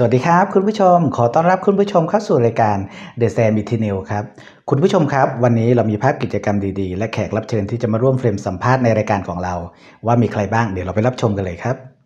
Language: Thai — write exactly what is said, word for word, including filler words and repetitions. สวัสดีครับคุณผู้ชมขอต้อนรับคุณผู้ชมเข้าสู่รายการ The เอส แอม อี ที นิวส์ ครับคุณผู้ชมครับวันนี้เรามีภาพกิจกรรมดีๆและแขกรับเชิญที่จะมาร่วมเฟรมสัมภาษณ์ในรายการของเราว่ามีใครบ้างเดี๋ยวเราไปรับชมกันเลยครับ